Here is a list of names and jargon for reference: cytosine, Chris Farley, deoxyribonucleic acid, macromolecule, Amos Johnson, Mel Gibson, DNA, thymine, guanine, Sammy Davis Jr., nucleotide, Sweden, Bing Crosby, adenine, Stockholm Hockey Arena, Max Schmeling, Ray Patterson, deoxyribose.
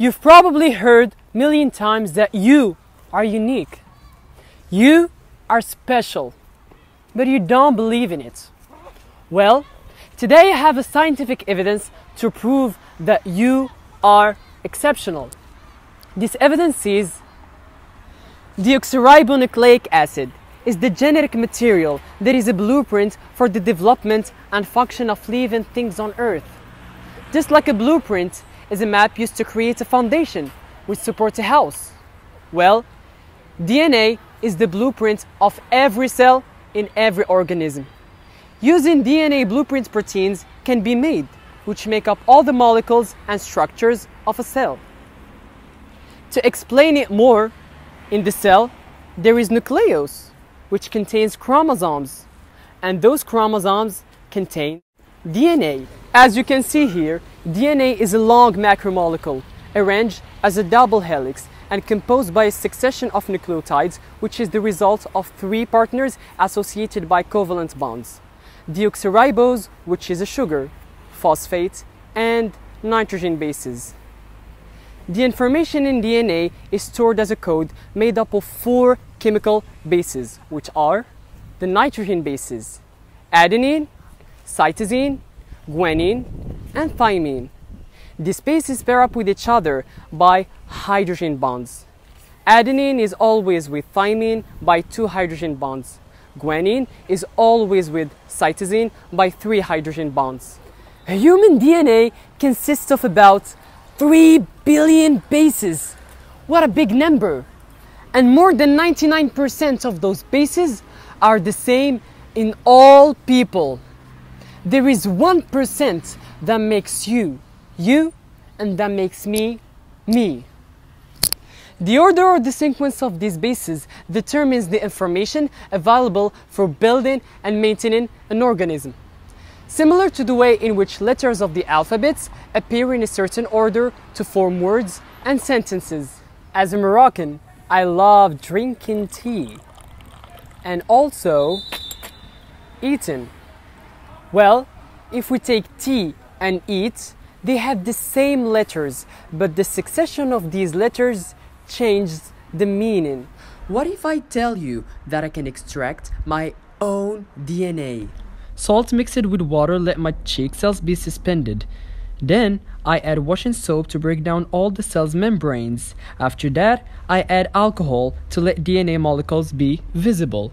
You've probably heard a million times that you are unique. You are special, but you don't believe in it. Well, today I have a scientific evidence to prove that you are exceptional. This evidence is deoxyribonucleic acid is the genetic material that is a blueprint for the development and function of living things on Earth. Just like a blueprint is a map used to create a foundation which supports a house. Well, DNA is the blueprint of every cell in every organism. Using DNA blueprint proteins can be made, which make up all the molecules and structures of a cell. To explain it more, in the cell there is nucleus, which contains chromosomes, and those chromosomes contain DNA. As you can see here, DNA is a long macromolecule, arranged as a double helix and composed by a succession of nucleotides, which is the result of three partners associated by covalent bonds: deoxyribose, which is a sugar, phosphate, and nitrogen bases. The information in DNA is stored as a code made up of four chemical bases, which are the nitrogen bases: adenine, cytosine, guanine, and thymine. These bases pair up with each other by hydrogen bonds. Adenine is always with thymine by two hydrogen bonds. Guanine is always with cytosine by three hydrogen bonds. Human DNA consists of about 3 billion bases. What a big number! And more than 99% of those bases are the same in all people. There is 1% that makes you, you, and that makes me, me. The order or the sequence of these bases determines the information available for building and maintaining an organism. Similar to the way in which letters of the alphabets appear in a certain order to form words and sentences. As a Moroccan, I love drinking tea and also eating. Well, if we take tea and eat, they have the same letters, but the succession of these letters changes the meaning. What if I tell you that I can extract my own DNA? Salt mixed with water let my cheek cells be suspended. Then I add washing soap to break down all the cell's membranes. After that, I add alcohol to let DNA molecules be visible.